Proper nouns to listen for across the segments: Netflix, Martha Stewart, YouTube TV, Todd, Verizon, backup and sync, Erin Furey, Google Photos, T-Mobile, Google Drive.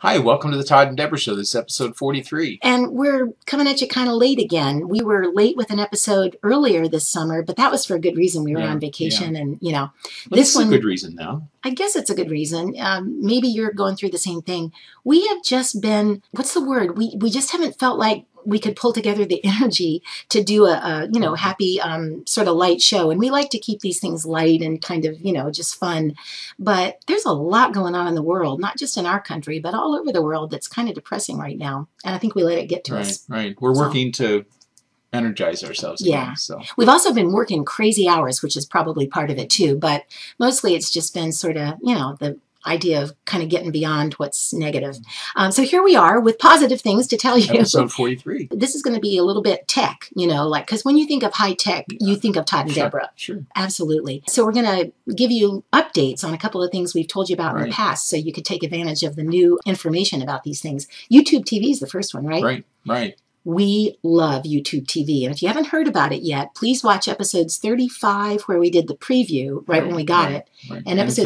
Hi, welcome to the Todd and Debra Show. This is episode 43. And we're coming at you kind of late again. We were late with an episode earlier this summer, but that was for a good reason. We were on vacation and, you know. Well, this is a good reason now. I guess it's a good reason. Maybe you're going through the same thing. We have just been, what's the word? We just haven't felt like we could pull together the energy to do a you know, happy sort of light show. And we like to keep these things light and kind of, you know, just fun. But there's a lot going on in the world, not just in our country, but all over the world that's kind of depressing right now. And I think we let it get to us. Right. We're working to energize ourselves again, so. We've also been working crazy hours, which is probably part of it too. But mostly it's just been sort of, you know, the idea of kind of getting beyond what's negative. So here we are with positive things to tell you. Episode 43. This is going to be a little bit tech, you know, like, because when you think of high tech, you think of Todd and Debra. Sure. Absolutely. So we're going to give you updates on a couple of things we've told you about in the past so you could take advantage of the new information about these things. YouTube TV is the first one, right? Right. We love YouTube TV, and if you haven't heard about it yet, please watch episodes 35, where we did the preview when we got it, and episode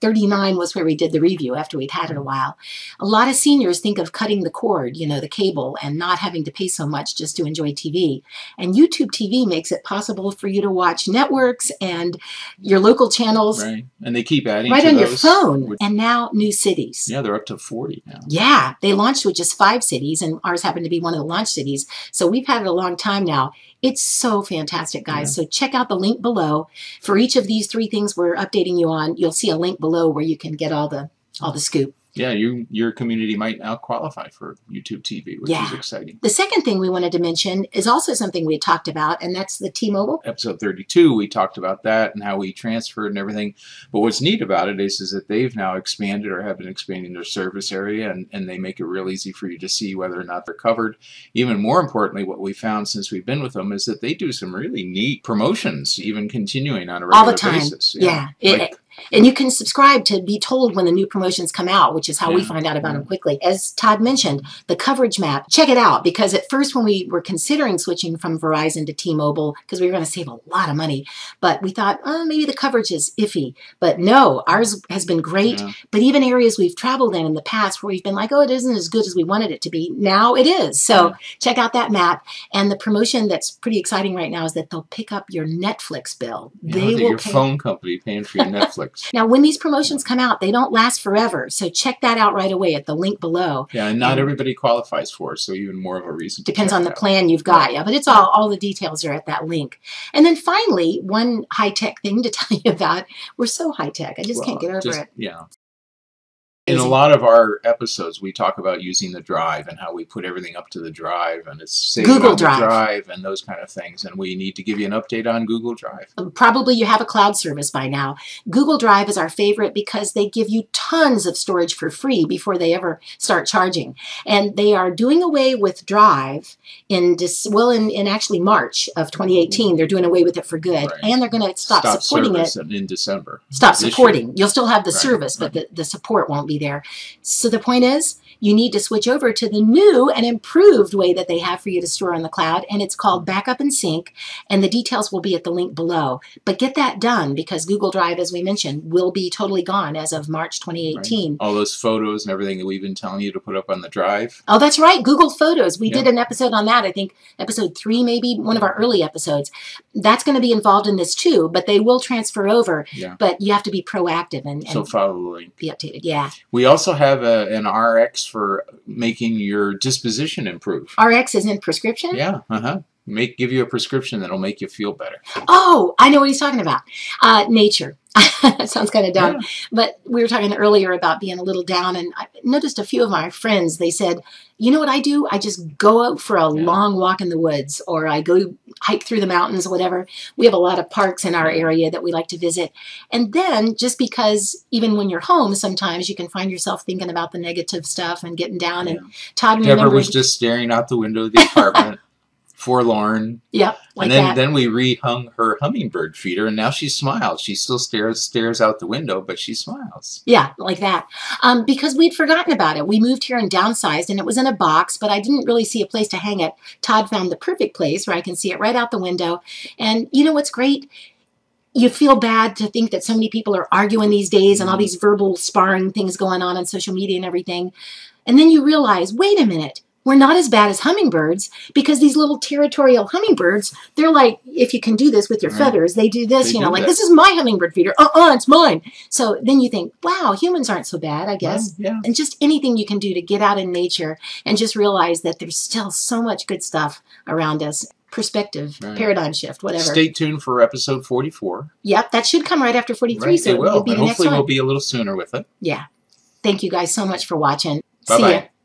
39 was where we did the review after we'd had it a while. A lot of seniors think of cutting the cord, you know, the cable, and not having to pay so much just to enjoy TV, and YouTube TV makes it possible for you to watch networks and your local channels. And they keep adding to those. Your phone, and now new cities. Yeah, they're up to 40 now. Yeah, they launched with just 5 cities, and ours happened to be one of the launch cities. So we've had it a long time now. It's so fantastic, guys. So check out the link below. For each of these 3 things we're updating you on, you'll see a link below where you can get all the scoop. Yeah, your community might now qualify for YouTube TV, which is exciting. The second thing we wanted to mention is also something we talked about, and that's the T-Mobile. Episode 32, we talked about that and how we transferred and everything. But what's neat about it is that they've now expanded or have been expanding their service area, and they make it real easy for you to see whether or not they're covered. Even more importantly, what we found since we've been with them is that they do some really neat promotions, even continuing on a regular basis. Yeah. Like, and you can subscribe to be told when the new promotions come out, which is how we find out about them quickly. As Todd mentioned, the coverage map, check it out. Because at first when we were considering switching from Verizon to T-Mobile, because we were going to save a lot of money, but we thought, oh, maybe the coverage is iffy. But no, ours has been great. But even areas we've traveled in the past where we've been like, oh, it isn't as good as we wanted it to be, now it is. So check out that map. And the promotion that's pretty exciting right now is that they'll pick up your Netflix bill. They will your phone company paying for your Netflix. Now, when these promotions come out, they don't last forever. So check that out right away at the link below. Yeah, and not everybody qualifies for it, so even more of a reason. Depends on the plan you've got. Yeah, but it's all the details are at that link. And then finally, one high-tech thing to tell you about. We're so high-tech. I just can't get over it. Yeah. In a lot of our episodes, we talk about using the drive and how we put everything up to the drive, and it's saved on the drive and those kind of things. And we need to give you an update on Google Drive. Probably you have a cloud service by now. Google Drive is our favorite because they give you tons of storage for free before they ever start charging. And they are doing away with Drive in actually March of 2018. They're doing away with it for good. And they're going to stop supporting it in December. Stop supporting. You'll still have the service, but the support won't be there. So the point is, you need to switch over to the new and improved way that they have for you to store on the cloud, and it's called Backup and Sync, and the details will be at the link below. But get that done, because Google Drive, as we mentioned, will be totally gone as of March 2018. All those photos and everything that we've been telling you to put up on the drive. Oh, that's right. Google Photos. We did an episode on that, I think episode 3 maybe, one of our early episodes. That's going to be involved in this too, but they will transfer over, but you have to be proactive and so follow the link. Be updated. Yeah. We also have an RX for making your disposition improve. RX is in prescription? Yeah, give you a prescription that'll make you feel better. Oh, I know what he's talking about. Nature. That sounds kind of dumb, but we were talking earlier about being a little down, and I noticed a few of my friends, they said, you know what I do? I just go out for a long walk in the woods, or I go hike through the mountains, whatever. We have a lot of parks in our area that we like to visit. And then just because even when you're home, sometimes you can find yourself thinking about the negative stuff and getting down. And Todd, Debra was just staring out the window of the apartment. Forlorn. Yep. Like and then we rehung her hummingbird feeder, and now she smiles. She still stares out the window, but she smiles. Yeah, like that. Because we'd forgotten about it. We moved here and downsized, and it was in a box, but I didn't really see a place to hang it. Todd found the perfect place where I can see it right out the window. And you know what's great? you feel bad to think that so many people are arguing these days and all these verbal sparring things going on social media and everything. And then you realize, wait a minute, we're not as bad as hummingbirds, because these little territorial hummingbirds, they're like, if you can do this with your feathers, they do this, you know, like, this is my hummingbird feeder. Uh-uh, it's mine. So then you think, wow, humans aren't so bad, I guess. Yeah. And just anything you can do to get out in nature and just realize that there's still so much good stuff around us. Perspective, paradigm shift, whatever. Stay tuned for episode 44. Yep, that should come right after 43. Right, so it will be the next one. Hopefully we'll be a little sooner with it. Yeah. Thank you guys so much for watching. Bye-bye. See ya.